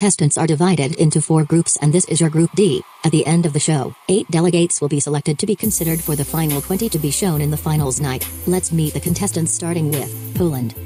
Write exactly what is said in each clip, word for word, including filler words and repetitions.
Contestants are divided into four groups, and this is your Group D. At the end of the show, eight delegates will be selected to be considered for the final twenty to be shown in the finals night. Let's meet the contestants, starting with Poland.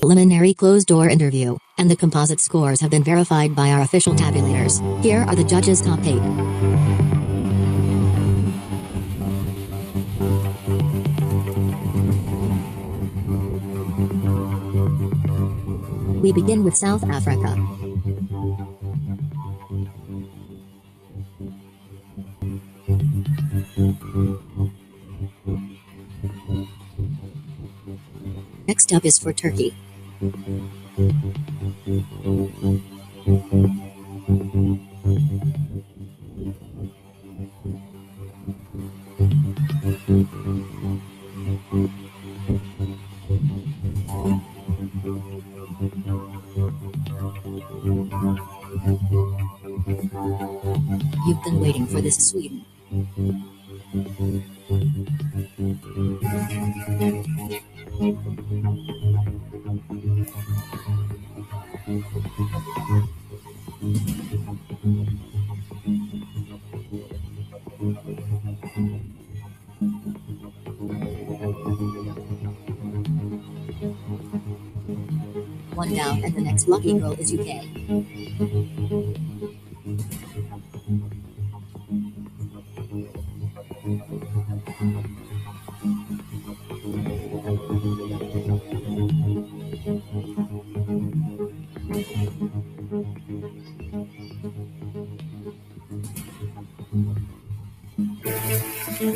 Preliminary closed-door interview, and the composite scores have been verified by our official tabulators. Here are the judges' top eight. We begin with South Africa. Next up is for Turkey. You've been waiting for this, Sweden. One down and the next lucky roll is U K.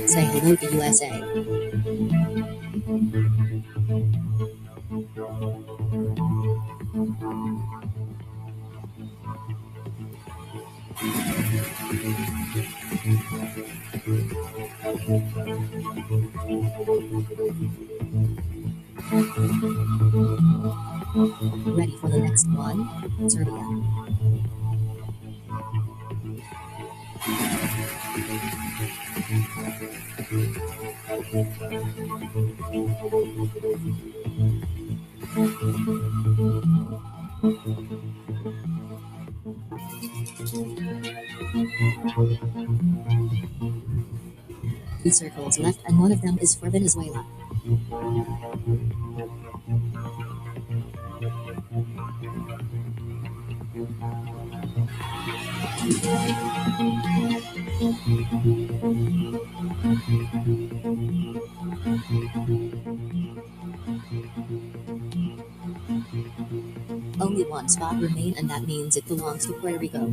Say hello to U S A. Ready for the next one, Serbia. Two circles left and one of them is for Venezuela. Only one spot remains and that means it belongs to Puerto Rico.